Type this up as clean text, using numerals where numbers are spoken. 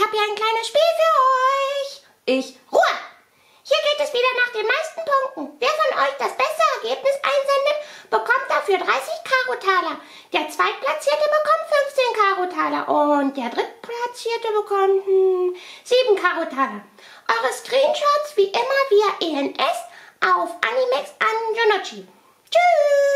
habe hier ein kleines Spiel für euch. Ruhe! Hier geht es wieder nach den meisten Punkten. Wer von euch das beste Ergebnis einsendet, bekommt dafür 30 Karotaler. Der Zweitplatzierte bekommt 15 Karotaler und der Drittplatzierte bekommt 7 Karotaler. Eure Screenshots wie immer via ENS auf Animexx an Jonouchi. Tschüss!